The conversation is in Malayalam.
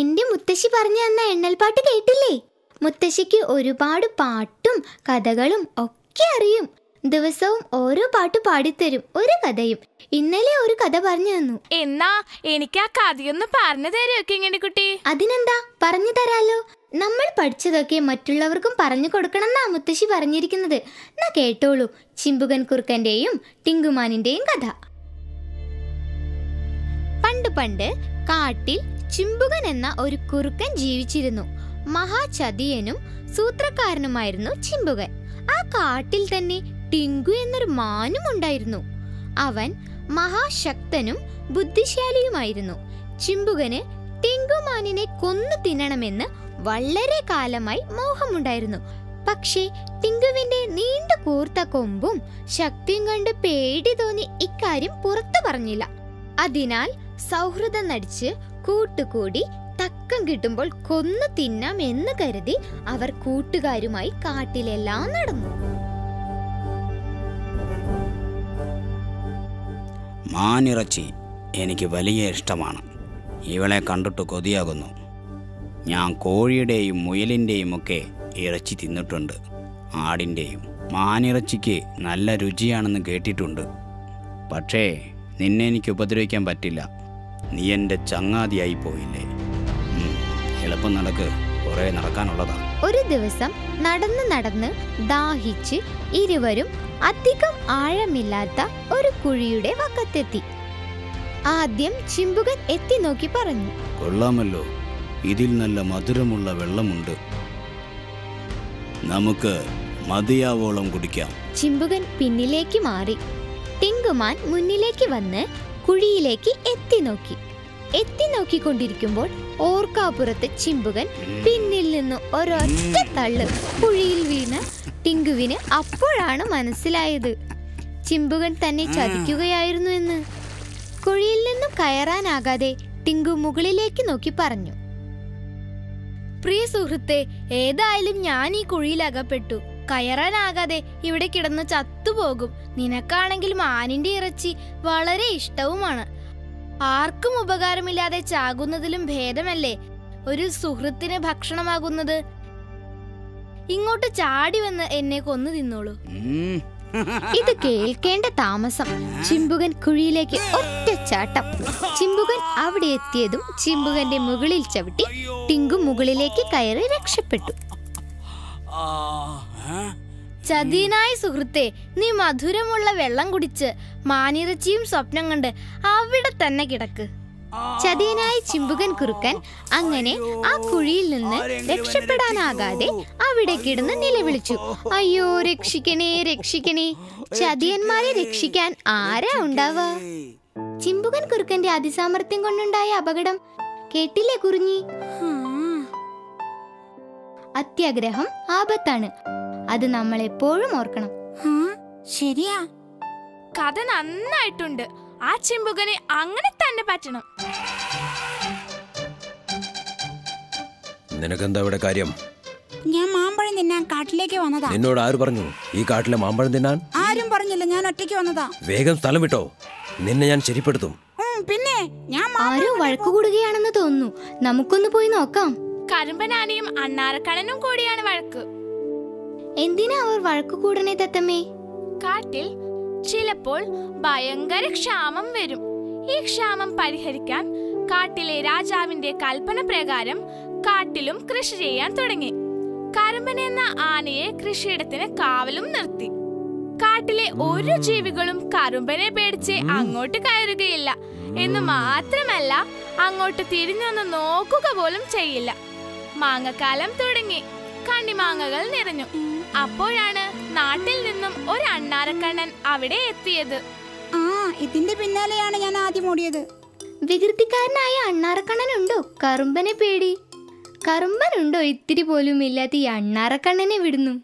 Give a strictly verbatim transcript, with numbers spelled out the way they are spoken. എന്റെ മുത്തശ്ശി പറഞ്ഞു തന്ന എണ്ണൽപ്പാട്ട് കേട്ടില്ലേ? മുത്തശ്ശിക്ക് ഒരുപാട് പാട്ടും കഥകളും ഒക്കെ അറിയും. ദിവസവും ഓരോ പാട്ട് പാടിത്തരും, ഒരു കഥയും. ഇന്നലെ ഒരു കഥ പറഞ്ഞു തന്നു. എന്നാ എനിക്ക് ആ കഥയൊന്ന് പറഞ്ഞു തരുമോ കുട്ടി? അതിനെന്താ, പറഞ്ഞു തരാലോ. നമ്മൾ പഠിച്ചതൊക്കെ മറ്റുള്ളവർക്കും പറഞ്ഞു കൊടുക്കണം എന്നാ മുത്തശ്ശി പറഞ്ഞിരിക്കുന്നത്. എന്നാ കേട്ടോളൂ, ചിമ്പുകൻ കുറുക്കന്റെയും ടിങ്കുമാനിന്റെയും കഥ. പണ്ട് പണ്ട് കാട്ടിൽ ചിമ്പുകൻ എന്ന ഒരു കുറുക്കൻ ജീവിച്ചിരുന്നു. മഹാചതിയനും സൂത്രക്കാരനുമായിരുന്നു ചിമ്പുകൻ. ആ കാട്ടിൽ തന്നെ ടിങ്കു എന്നൊരു മാനും ഉണ്ടായിരുന്നു. അവൻ മഹാശക്തനും ബുദ്ധിശാലിയുമായിരുന്നു. ചിമ്പുകന് ടിങ്കുമാനിനെ കൊന്നു തിന്നണമെന്ന് വളരെ കാലമായി മോഹമുണ്ടായിരുന്നു. പക്ഷേ ടിങ്കുവിന്റെ നീണ്ട കൂർത്ത കൊമ്പും ശക്തിയും കണ്ട് പേടി തോന്നി ഇക്കാര്യം പുറത്തു പറഞ്ഞില്ല. അതിനാൽ സൗഹൃദം നടിച്ച് കൂട്ടുകൂടി തക്കം കിട്ടുമ്പോൾ കൊന്നു തിന്നാം എന്ന് കരുതി അവർ കൂട്ടുകാരുമായി കാട്ടിലെല്ലാം നടന്നു. മാനിറച്ചി എനിക്ക് വലിയ ഇഷ്ടമാണ്. ഇവളെ കണ്ടിട്ട് കൊതിയാകുന്നു. ഞാൻ കോഴിയുടെയും മുയലിൻ്റെയും ഒക്കെ ഇറച്ചി തിന്നിട്ടുണ്ട്, ആടിൻ്റെയും. മാനിറച്ചിക്ക് നല്ല രുചിയാണെന്ന് കേട്ടിട്ടുണ്ട്. പക്ഷേ നിന്നെ എനിക്ക് ഉപദ്രവിക്കാൻ പറ്റില്ല. നീ എൻ്റെ ചങ്ങാതിയായി പോയില്ലേ? എളുപ്പം നടക്ക്, കുറേ നടക്കാനുള്ളതാ. ഒരു ദിവസം നടന്ന് നടന്ന് ദാഹിച്ച് ഇരുവരും അധികം ആഴമില്ലാത്ത ഒരു കുഴിയുടെ വക്കത്തെത്തി. ആദ്യം ചിമ്പുകൻ എത്തി നോക്കി പറഞ്ഞു, കൊള്ളാമല്ലോ, ഇതിൽ നല്ല മധുരമുള്ള വെള്ളമുണ്ട്, നമുക്ക് മതിയാവോളം കുടിക്കാം. ചിമ്പുകൻ പിന്നിലേക്ക് മാറി. ടിങ്കുമാൻ മുന്നിലേക്ക് വന്ന് കുഴിയിലേക്ക് എത്തി നോക്കി. എത്തി നോക്കിക്കൊണ്ടിരിക്കുമ്പോൾ ഓർക്കാപ്പുറത്ത് ചിമ്പുകൻ പിന്നിൽ നിന്നും ഒരൊറ്റ തള്ളു കുഴിയിൽ വീണ്. ടിങ്കുവിന് അപ്പോഴാണ് മനസ്സിലായത് ചിമ്പുകൻ തന്നെ ചതിക്കുകയായിരുന്നു എന്ന്. കുഴിയിൽ നിന്നും കയറാനാകാതെ ടിങ്കു മുകളിലേക്ക് നോക്കി പറഞ്ഞു, പ്രിയ സുഹൃത്തെ, ഏതായാലും ഞാൻ ഈ കുഴിയിലകപ്പെട്ടു. കയറാനാകാതെ ഇവിടെ കിടന്ന് ചത്തുപോകും. നിനക്കാണെങ്കിൽ മാനിന്റെ ഇറച്ചി വളരെ ഇഷ്ടവുമാണ്. ആർക്കും ഉപകാരമില്ലാതെ ചാകുന്നതിലും ഭേദമല്ലേ ഒരു സുഹൃത്തിന് ഭക്ഷണമാകുന്നത്. ഇങ്ങോട്ട് ചാടി വന്ന് എന്നെ കൊന്നു തിന്നോളൂ. ഇത് കേൾക്കേണ്ട താമസം. ചിമ്പുകൻ കുഴിയിലേക്ക് ഒറ്റച്ചാട്ടം. ചിമ്പുകൻ അവിടെ എത്തിയതും ചിമ്പുകന്റെ മുകളിൽ ചവിട്ടി ടിങ്കു മുകളിലേക്ക് കയറി രക്ഷപ്പെട്ടു. ചതിയനായ സുഹൃത്തെ, നീ മധുരമുള്ള വെള്ളം കുടിച്ച് മാനിറച്ചിയും സ്വപ്നം കണ്ട് അവിടെ തന്നെ കിടക്ക്. ചതിയനായ ചിമ്പുകൻ കുറുക്കൻ അങ്ങനെ ആ കുഴിയിൽ നിന്ന് രക്ഷപ്പെടാനാകാതെ അവിടെ കിടന്ന് നിലവിളിച്ചു, അയ്യോ രക്ഷിക്കണേ രക്ഷിക്കണേ. ചതിയന്മാരെ രക്ഷിക്കാൻ ആരാ ഉണ്ടാവാ? ചിമ്പുകൻ കുറുക്കന്റെ അതിസാമർത്ഥ്യം കൊണ്ടുണ്ടായ അപകടം കേട്ടില്ലേ കുറിഞ്ഞി? അത്യാഗ്രഹം ആപത്താണ്, അത് നമ്മൾ എപ്പോഴും ഓർക്കണം. ശരിയാ, കഥ നന്നായിട്ടുണ്ട്. ആ ചിമ്പുകനെ അങ്ങനെ തന്നെ പറ്റണം. നിനക്കെന്താ ഇവിടെ കാര്യം? ഞാൻ മാമ്പഴം തിന്നാൻ കാട്ടിലേക്ക് വന്നതാ. നിന്നോട് ആര് പറഞ്ഞു ഈ കാട്ടിലെ മാമ്പഴം തിന്നാൻ? ആരും പറഞ്ഞില്ല, ഞാൻ ഒറ്റയ്ക്ക് വന്നതാ. വേഗം സ്ഥലം വിട്ടോ, നിന്നെ ഞാൻ ശരിപ്പെടുത്തും. പിന്നെ ഞാൻ ആരും വഴക്കുകൂടുകയാണെന്ന് തോന്നുന്നു, നമുക്കൊന്ന് പോയി നോക്കാം. കരുമ്പനാനയും അണ്ണാരക്കണ്ണനും കൂടിയാണ് വഴക്ക്. എന്തിനാ അവർ വഴക്കു കൂടണേ തത്തമ്മേ? കാട്ടിൽ ചിലപ്പോൾ ഭയങ്കര ക്ഷാമം വരും. ഈ ക്ഷാമം പരിഹരിക്കാൻ കാട്ടിലെ രാജാവിന്റെ കൽപ്പന പ്രകാരം കാട്ടിലും കൃഷി ചെയ്യാൻ തുടങ്ങി. കരമ്പൻ എന്ന ആനയെ കൃഷിയിടത്തിന് കാവലും നിർത്തി. കാട്ടിലെ ഒരു ജീവികളും കരുമ്പനെ പേടിച്ച് അങ്ങോട്ട് കയറുകയില്ല എന്ന് മാത്രമല്ല, അങ്ങോട്ട് തിരിഞ്ഞൊന്ന് നോക്കുക പോലും ചെയ്യില്ല. മാങ്ങക്കാലം തുടങ്ങി, കണ്ണിമാങ്ങകൾ നിറഞ്ഞു. അപ്പോഴാണ് നാട്ടിൽ നിന്നും ഒരു അണ്ണാരക്കണ്ണൻ അവിടെ എത്തിയത്. ആ, ഇതിന്റെ പിന്നാലെയാണ് ഞാൻ ആദ്യം ഓടിയത്. വികൃതിക്കാരനായ അണ്ണാരക്കണ്ണൻ ഉണ്ടോ കറുമ്പനെ പേടി? കറുമ്പനുണ്ടോ ഇത്തിരി പോലും ഇല്ലാത്ത ഈ അണ്ണാരക്കണ്ണനെ വിടുന്നു.